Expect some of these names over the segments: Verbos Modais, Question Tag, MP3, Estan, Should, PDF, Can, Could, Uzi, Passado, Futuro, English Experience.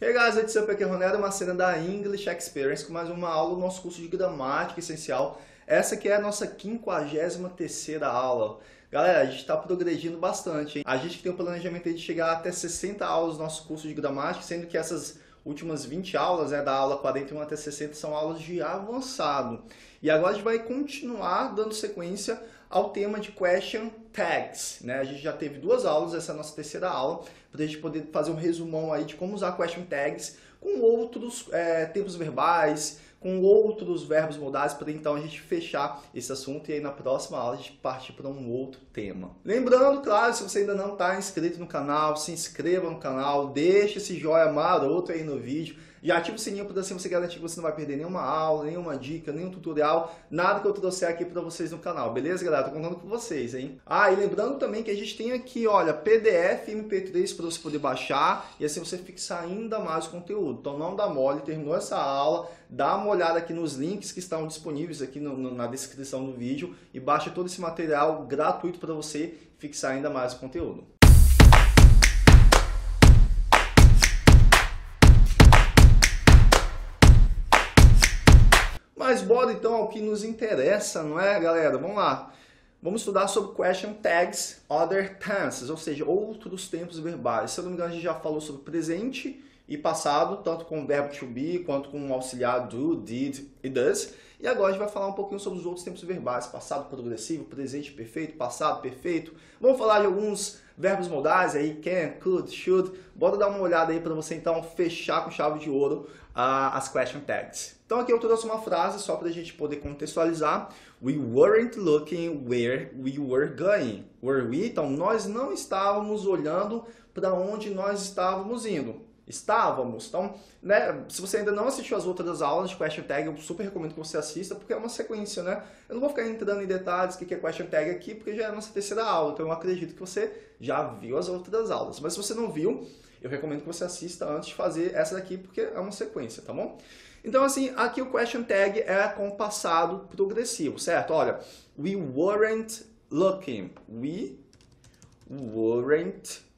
Hey guys, it's up aqui, Ronero, uma cena da English Experience com mais uma aula do nosso curso de gramática essencial. Essa aqui é a nossa 53ª aula. Galera, a gente está progredindo bastante, hein? A gente tem um planejamento de chegar até 60 aulas do nosso curso de gramática, sendo que essas últimas 20 aulas, da aula 41 até 60, são aulas de avançado. E agora a gente vai continuar dando sequência ao tema de Question Tags, né? A gente já teve 2 aulas, essa é a nossa 3ª aula, para a gente poder fazer um resumão aí de como usar Question Tags com outros tempos verbais, com outros verbos modais, para então a gente fechar esse assunto e aí na próxima aula a gente parte para um outro tema. Lembrando, claro, se você ainda não está inscrito no canal, se inscreva no canal, deixa esse joia maroto aí no vídeo, já ativa o sininho para assim você garantir que você não vai perder nenhuma aula, nenhuma dica, nenhum tutorial, nada que eu trouxer aqui para vocês no canal, beleza, galera? Tô contando com vocês, hein? Ah, e lembrando também que a gente tem aqui, olha, PDF e MP3 para você poder baixar e assim você fixar ainda mais o conteúdo. Então não dá mole, terminou essa aula, dá uma olhada aqui nos links que estão disponíveis aqui na descrição do vídeo e baixa todo esse material gratuito para você fixar ainda mais o conteúdo. Mas bora então ao que nos interessa, não é, galera? Vamos lá. Vamos estudar sobre question tags, other tenses, ou seja, outros tempos verbais. Se eu não me engano, a gente já falou sobre presente e passado, tanto com o verbo to be, quanto com o auxiliar do, did e does. E agora a gente vai falar um pouquinho sobre os outros tempos verbais, passado progressivo, presente perfeito, passado perfeito. Vamos falar de alguns verbos modais aí, can, could, should. Bora dar uma olhada aí para você então fechar com chave de ouro as question tags. Então aqui eu trouxe uma frase só para a gente poder contextualizar. We weren't looking where we were going. Were we? Então nós não estávamos olhando para onde nós estávamos indo. Estávamos. Então, né, se você ainda não assistiu as outras aulas de Question Tag, eu super recomendo que você assista, porque é uma sequência, né? Eu não vou ficar entrando em detalhes do que é Question Tag aqui, porque já é a nossa 3ª aula, então eu acredito que você já viu as outras aulas. Mas se você não viu, eu recomendo que você assista antes de fazer essa daqui, porque é uma sequência, tá bom? Então, assim, aqui o Question Tag é com passado progressivo, certo? Olha, we weren't looking. We weren't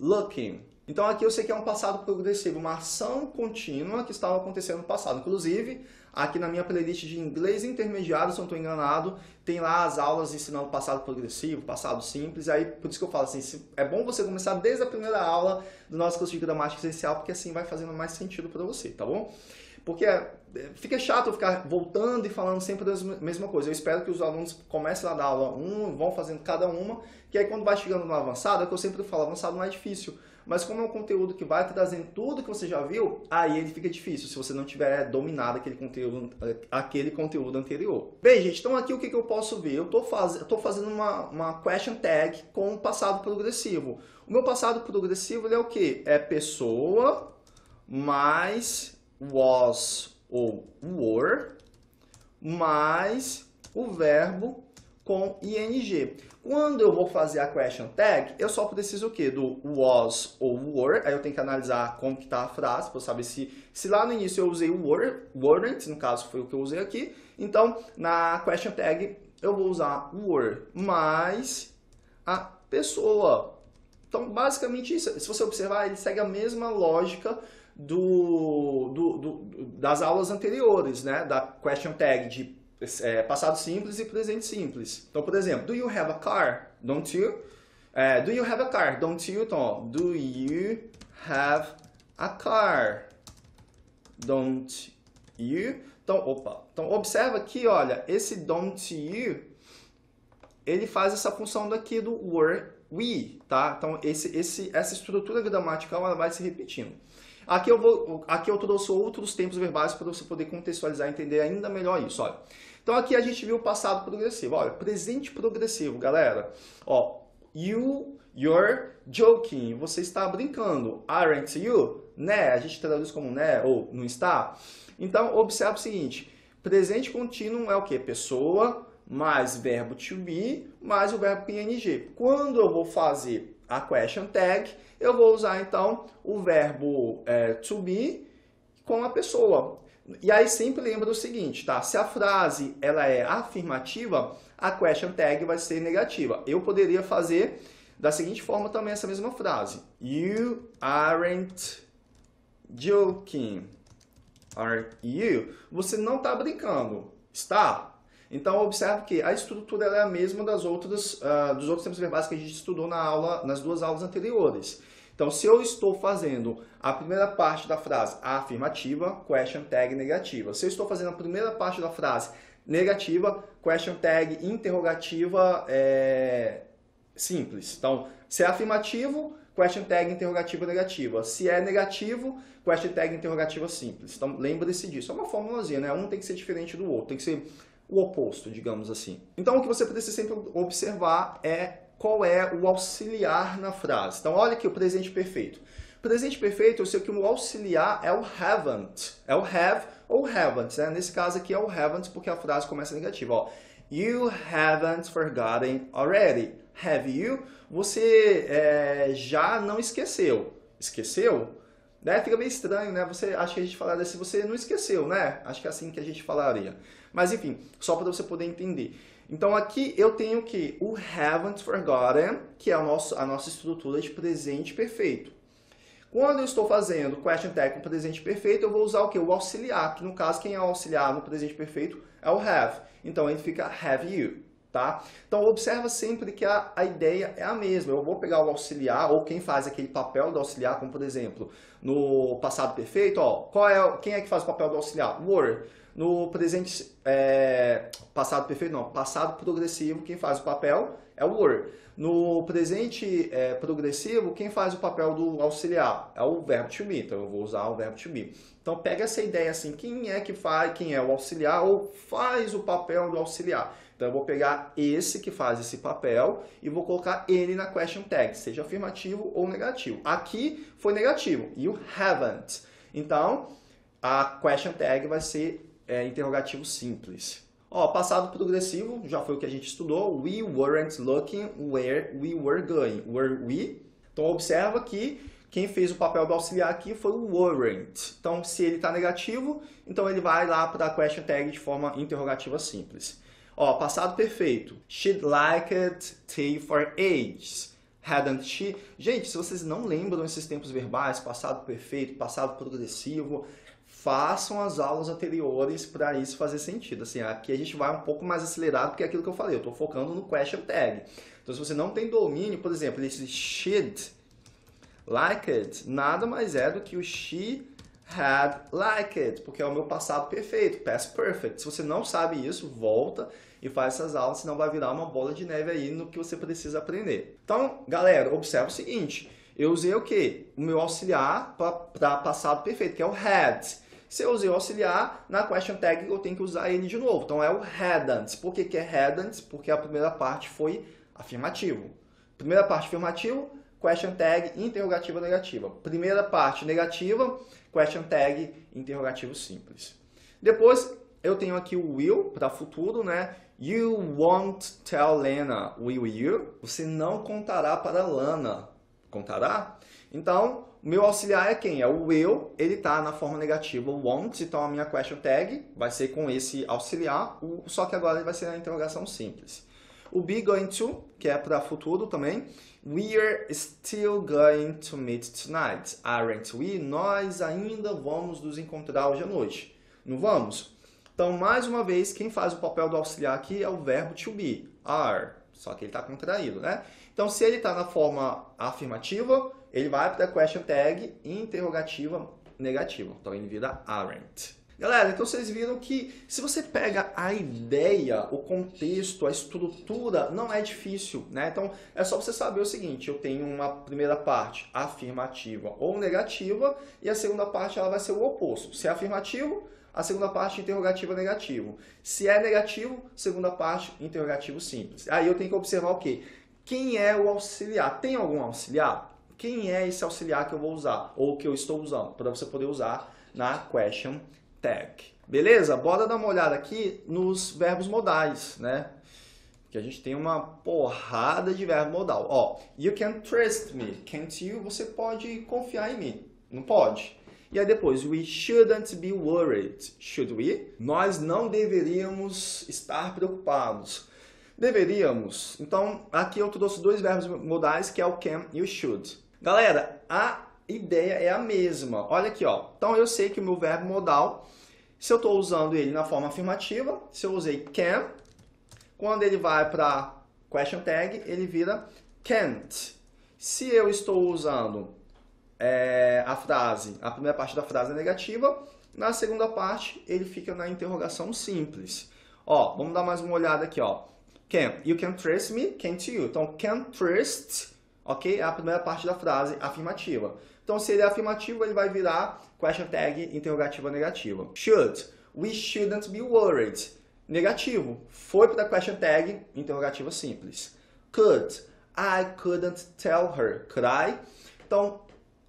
looking. Então aqui eu sei que é um passado progressivo, uma ação contínua que estava acontecendo no passado. Inclusive, aqui na minha playlist de inglês intermediário, se eu não estou enganado, tem lá as aulas ensinando passado progressivo, passado simples. Aí por isso que eu falo assim, é bom você começar desde a primeira aula do nosso curso de gramática essencial, porque assim vai fazendo mais sentido para você, tá bom? Porque fica chato eu ficar voltando e falando sempre a mesma coisa. Eu espero que os alunos comecem lá da aula 1, vão fazendo cada uma, que aí quando vai chegando no avançado, é que eu sempre falo, avançado não é difícil. Mas como é um conteúdo que vai trazendo tudo que você já viu, aí ele fica difícil, se você não tiver dominado aquele conteúdo anterior. Bem, gente, então aqui o que eu posso ver? Eu estou fazendo uma question tag com o passado progressivo. O meu passado progressivo ele é o quê? É pessoa mais was ou were, mais o verbo com ing. Quando eu vou fazer a question tag, eu só preciso o quê? Do was ou were, aí eu tenho que analisar como que está a frase, para saber se lá no início eu usei o were, weren't, no caso foi o que eu usei aqui, então na question tag eu vou usar were mais a pessoa. Então basicamente isso, se você observar, ele segue a mesma lógica das aulas anteriores, né? Da question tag de passado simples e presente simples. Então, por exemplo, do you have a car? Don't you? Do you have a car? Don't you? Então, do you have a car? Don't you? Então, opa. Então, observa aqui, olha, esse don't you, ele faz essa função daqui do were, we, tá? Então, essa estrutura gramatical ela vai se repetindo. Aqui eu trouxe outros tempos verbais para você poder contextualizar e entender ainda melhor isso, olha. Então aqui a gente viu o passado progressivo, olha, presente progressivo, galera. Ó, you're joking, você está brincando. Aren't you? Né, a gente traduz como né ou não está. Então observa o seguinte, presente contínuo é o quê? Pessoa mais verbo to be mais o verbo ing. Quando eu vou fazer a question tag, eu vou usar então o verbo to be com a pessoa. E aí sempre lembra o seguinte, tá? Se a frase ela é afirmativa, a question tag vai ser negativa. Eu poderia fazer da seguinte forma também essa mesma frase. You aren't joking. Are you? Você não está brincando. Está? Então, observe que a estrutura ela é a mesma das outras, dos outros tempos verbais que a gente estudou na aula, nas duas aulas anteriores. Então, se eu estou fazendo a primeira parte da frase afirmativa, question tag negativa. Se eu estou fazendo a primeira parte da frase negativa, question tag interrogativa simples. Então, se é afirmativo, question tag interrogativa negativa. Se é negativo, question tag interrogativa simples. Então, lembre-se disso. É uma formulazinha, né? Um tem que ser diferente do outro, tem que ser o oposto, digamos assim. Então, o que você precisa sempre observar é qual é o auxiliar na frase. Então, olha aqui o presente perfeito. Presente perfeito, eu sei que o auxiliar é o haven't. É o have ou haven't, né? Nesse caso aqui é o haven't, porque a frase começa negativa. Ó, you haven't forgotten already. Have you? Você já não esqueceu. Esqueceu? Né? Fica meio estranho, né? Você, acho que a gente falaria assim, você não esqueceu, né? Acho que é assim que a gente falaria. Mas enfim, só para você poder entender. Então aqui eu tenho que o haven't forgotten, que é a nossa estrutura de presente perfeito. Quando eu estou fazendo question tag com presente perfeito, eu vou usar o que? O auxiliar, que no caso quem é o auxiliar no presente perfeito é o have. Então ele fica have you, tá? Então observa sempre que a ideia é a mesma. Eu vou pegar o auxiliar, ou quem faz aquele papel do auxiliar, como por exemplo, no passado perfeito, ó, quem é que faz o papel do auxiliar? Were. No presente passado perfeito, não, passado progressivo, quem faz o papel é o were. No presente progressivo, quem faz o papel do auxiliar é o verbo to be. Então eu vou usar o verbo to be. Então pega essa ideia assim, quem é que faz, quem é o auxiliar ou faz o papel do auxiliar. Então eu vou pegar esse que faz esse papel e vou colocar ele na question tag, seja afirmativo ou negativo. Aqui foi negativo, you haven't. Então a question tag vai ser interrogativo simples. Ó, passado progressivo, já foi o que a gente estudou. We weren't looking where we were going. Were we? Então, observa que quem fez o papel do auxiliar aqui foi o weren't. Então, se ele está negativo, então ele vai lá para a question tag de forma interrogativa simples. Ó, passado perfeito. She liked tea for ages. Hadn't she? Gente, se vocês não lembram esses tempos verbais, passado perfeito, passado progressivo, façam as aulas anteriores para isso fazer sentido. Assim, aqui a gente vai um pouco mais acelerado, porque é aquilo que eu falei, eu estou focando no question tag. Então, se você não tem domínio, por exemplo, esse she'd liked, nada mais é do que o she had liked, porque é o meu passado perfeito, past perfect. Se você não sabe isso, volta e faz essas aulas, senão vai virar uma bola de neve aí no que você precisa aprender. Então, galera, observa o seguinte, eu usei o quê? O meu auxiliar para passado perfeito, que é o had. Se eu usei o auxiliar, na question tag eu tenho que usar ele de novo. Então, é o hadn't. Por que é hadn't? Porque a primeira parte foi afirmativo. Primeira parte afirmativo, question tag interrogativa negativa. Primeira parte negativa, question tag interrogativo simples. Depois, eu tenho aqui o will para futuro, né? You won't tell Lana. Will you? Você não contará para Lana. Contará? Então, meu auxiliar é quem? É o will, ele está na forma negativa, o won't, então a minha question tag vai ser com esse auxiliar, só que agora ele vai ser na interrogação simples. O be going to, que é para futuro também, we're still going to meet tonight, aren't we? Nós ainda vamos nos encontrar hoje à noite, não vamos? Então, mais uma vez, quem faz o papel do auxiliar aqui é o verbo to be, are, só que ele está contraído, né? Então, se ele está na forma afirmativa, ele vai para a question tag interrogativa negativa. Então, ele vira aren't. Galera, então vocês viram que se você pega a ideia, o contexto, a estrutura, não é difícil, né? Então, é só você saber o seguinte, eu tenho uma primeira parte afirmativa ou negativa e a segunda parte ela vai ser o oposto. Se é afirmativo, a segunda parte interrogativa negativo. Se é negativo, segunda parte interrogativo simples. Aí eu tenho que observar o quê? Quem é o auxiliar? Tem algum auxiliar? Quem é esse auxiliar que eu vou usar? Ou que eu estou usando? Para você poder usar na question tag. Beleza? Bora dar uma olhada aqui nos verbos modais, né? Que a gente tem uma porrada de verbo modal. Ó, you can trust me. Can't you? Você pode confiar em mim. Não pode? E aí depois, we shouldn't be worried. Should we? Nós não deveríamos estar preocupados. Deveríamos. Então, aqui eu trouxe dois verbos modais, que é o can e o should. Galera, a ideia é a mesma. Olha aqui, ó. Então, eu sei que o meu verbo modal, se eu estou usando ele na forma afirmativa, se eu usei can, quando ele vai para question tag, ele vira can't. Se eu estou usando a frase, a primeira parte da frase é negativa, na segunda parte ele fica na interrogação simples. Ó, vamos dar mais uma olhada aqui, ó. Can, you can trust me, can't you? Então, can trust, ok? É a primeira parte da frase afirmativa. Então, se ele é afirmativo, ele vai virar question tag interrogativa negativa. Should, we shouldn't be worried. Negativo, foi para question tag interrogativa simples. Could, I couldn't tell her, could I? Então,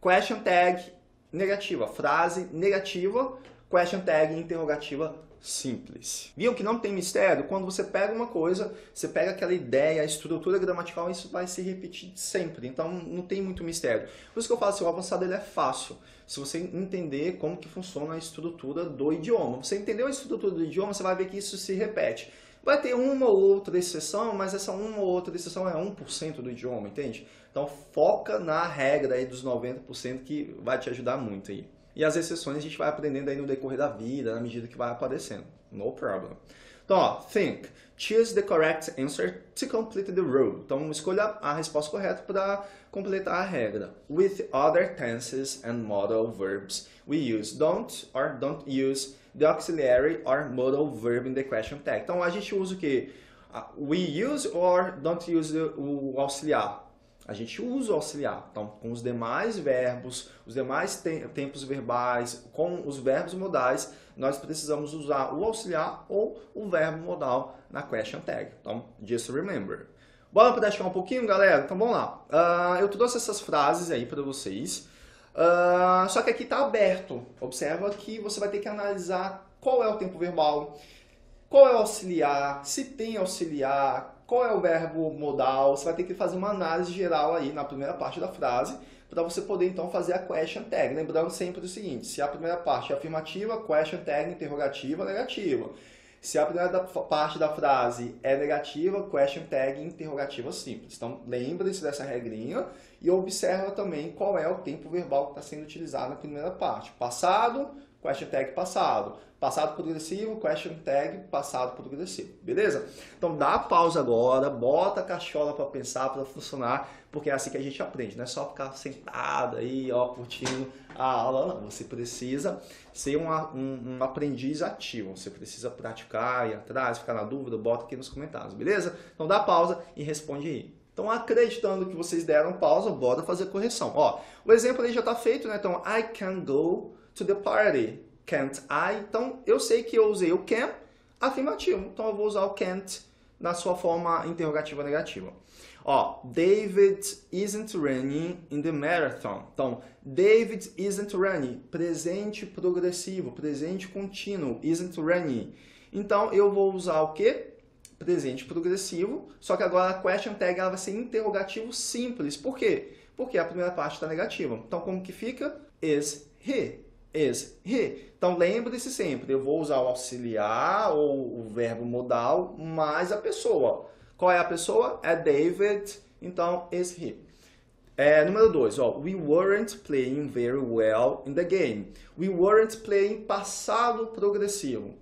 question tag negativa, frase negativa, question tag interrogativa simples. Viu que não tem mistério? Quando você pega uma coisa, você pega aquela ideia, a estrutura gramatical, isso vai se repetir sempre. Então, não tem muito mistério. Por isso que eu falo assim, o avançado ele é fácil. Se você entender como que funciona a estrutura do idioma. Você entendeu a estrutura do idioma, você vai ver que isso se repete. Vai ter uma ou outra exceção, mas essa uma ou outra exceção é 1% do idioma, entende? Então, foca na regra aí dos 90% que vai te ajudar muito aí. E as exceções a gente vai aprendendo aí no decorrer da vida, na medida que vai aparecendo. No problem. Então, ó, think. Choose the correct answer to complete the rule. Então, escolha a resposta correta para completar a regra. With other tenses and modal verbs, we use don't or don't use the auxiliary or modal verb in the question tag. Então, a gente usa o quê? We use or don't use o auxiliar. A gente usa o auxiliar, então, com os demais verbos, os demais tempos verbais, com os verbos modais, nós precisamos usar o auxiliar ou o verbo modal na question tag. Então, just remember. Bora praticar um pouquinho, galera? Então, vamos lá. Eu trouxe essas frases aí para vocês, só que aqui está aberto. Observa que você vai ter que analisar qual é o tempo verbal, qual é o auxiliar, se tem auxiliar, qual é o verbo modal. Você vai ter que fazer uma análise geral aí na primeira parte da frase para você poder, então, fazer a question tag. Lembrando sempre do seguinte, se a primeira parte é afirmativa, question tag interrogativa, negativa. Se a primeira parte da frase é negativa, question tag interrogativa simples. Então, lembre-se dessa regrinha e observa também qual é o tempo verbal que está sendo utilizado na primeira parte. Passado, question tag passado. Passado progressivo, question tag, passado progressivo, beleza? Então dá pausa agora, bota a cachola para pensar, para funcionar, porque é assim que a gente aprende, não é só ficar sentado aí, ó, curtindo a aula, não. Você precisa ser um aprendiz ativo, você precisa praticar, ir atrás, ficar na dúvida, bota aqui nos comentários, beleza? Então dá pausa e responde aí. Então, acreditando que vocês deram pausa, bora fazer correção. Ó, o exemplo aí já está feito, né? Então, I can go to the party. Can't I? Então, eu sei que eu usei o can afirmativo. Então, eu vou usar o can't na sua forma interrogativa negativa. Ó, David isn't running in the marathon. Então, David isn't running. Presente progressivo, presente contínuo. Isn't running. Então, eu vou usar o quê? Presente progressivo. Só que agora a question tag ela vai ser interrogativo simples. Por quê? Porque a primeira parte está negativa. Então, como que fica? Is he. Is he. Então, lembre-se sempre, eu vou usar o auxiliar ou o verbo modal mais a pessoa. Qual é a pessoa? É David, então is he. Número 2, we weren't playing very well in the game. We weren't playing passado progressivo.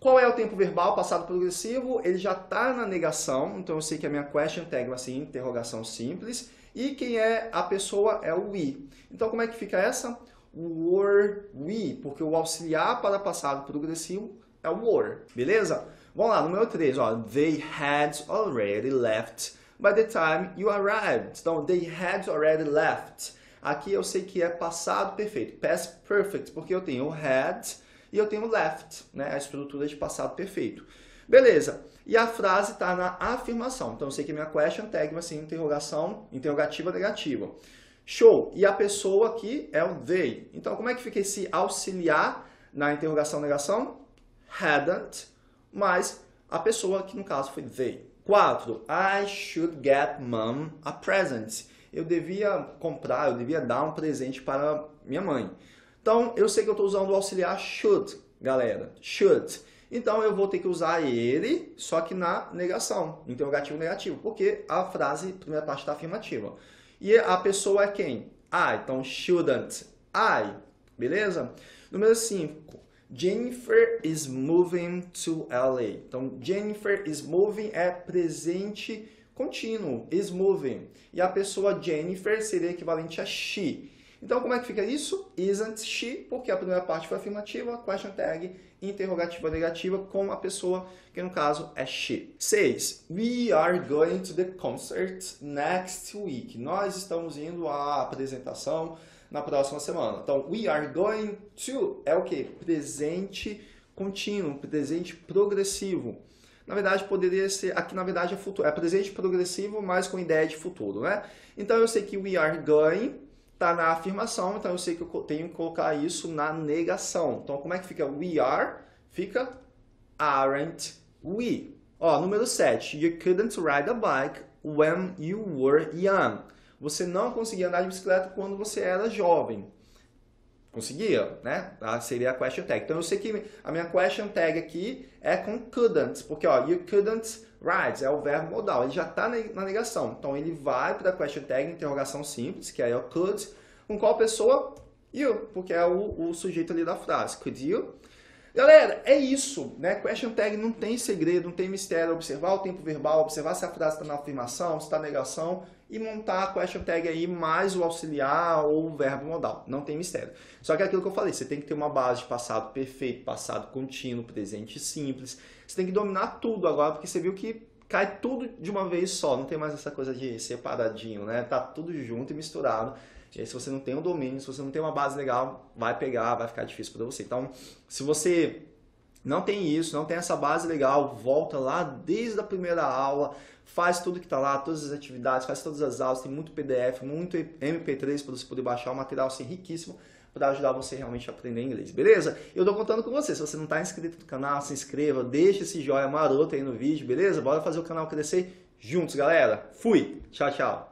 Qual é o tempo verbal passado progressivo? Ele já está na negação, então eu sei que a minha question tag vai ser interrogação simples. E quem é a pessoa é o we. Então, como é que fica essa? Were we, porque o auxiliar para passado progressivo é o were, beleza? Vamos lá, número 3, ó, they had already left by the time you arrived. Então, they had already left. Aqui eu sei que é passado perfeito, past perfect, porque eu tenho had e eu tenho left, né? A estrutura de passado perfeito. Beleza, e a frase está na afirmação, então eu sei que a minha question tag vai ser interrogação, interrogativa negativa. Show! E a pessoa aqui é o they. Então, como é que fica esse auxiliar na interrogação-negação? Hadn't, mas a pessoa que, no caso, foi they. 4. I should get mom a present. Eu devia comprar, eu devia dar um presente para minha mãe. Então, eu sei que eu estou usando o auxiliar should, galera. Should. Então, eu vou ter que usar ele, só que na negação, interrogativo negativo, porque a frase, primeira parte, está afirmativa. E a pessoa é quem? I, então shouldn't I, beleza? Número 5, Jennifer is moving to LA. Então, Jennifer is moving é presente contínuo, is moving. E a pessoa Jennifer seria equivalente a she. Então, como é que fica isso? Isn't she, porque a primeira parte foi afirmativa, question tag, interrogativa negativa, com a pessoa, que no caso é she. 6. We are going to the concert next week. Nós estamos indo à apresentação na próxima semana. Então, we are going to é o quê? Presente contínuo, presente progressivo. Na verdade, poderia ser, aqui na verdade é futuro, é presente progressivo, mas com ideia de futuro, né? Então, eu sei que we are going... está na afirmação, então eu sei que eu tenho que colocar isso na negação. Então, como é que fica we are? Fica aren't we. Ó, número 7. You couldn't ride a bike when you were young. Você não conseguia andar de bicicleta quando você era jovem. Conseguia, né? Ah, seria a question tag. Então, eu sei que a minha question tag aqui é com couldn't, porque ó, you couldn't ride é o verbo modal, ele já está na negação. Então, ele vai para a question tag, interrogação simples, que aí é o could. Com qual pessoa? You, porque é o sujeito ali da frase. Could you? Galera, é isso, né? Question tag não tem segredo, não tem mistério. Observar o tempo verbal, observar se a frase está na afirmação, se está na negação, e montar a question tag aí mais o auxiliar ou o verbo modal. Não tem mistério. Só que é aquilo que eu falei, você tem que ter uma base de passado perfeito, passado contínuo, presente simples. Você tem que dominar tudo agora, porque você viu que cai tudo de uma vez só. Não tem mais essa coisa de separadinho, né? Tá tudo junto e misturado. E aí, se você não tem o domínio, se você não tem uma base legal, vai pegar, vai ficar difícil para você. Então, se você... não tem isso, não tem essa base legal, volta lá desde a primeira aula, faz tudo que está lá, todas as atividades, faz todas as aulas, tem muito PDF, muito MP3 para você poder baixar, um material assim, riquíssimo para ajudar você realmente a aprender inglês, beleza? Eu tô contando com você, se você não está inscrito no canal, se inscreva, deixa esse joia maroto aí no vídeo, beleza? Bora fazer o canal crescer juntos, galera! Fui! Tchau, tchau!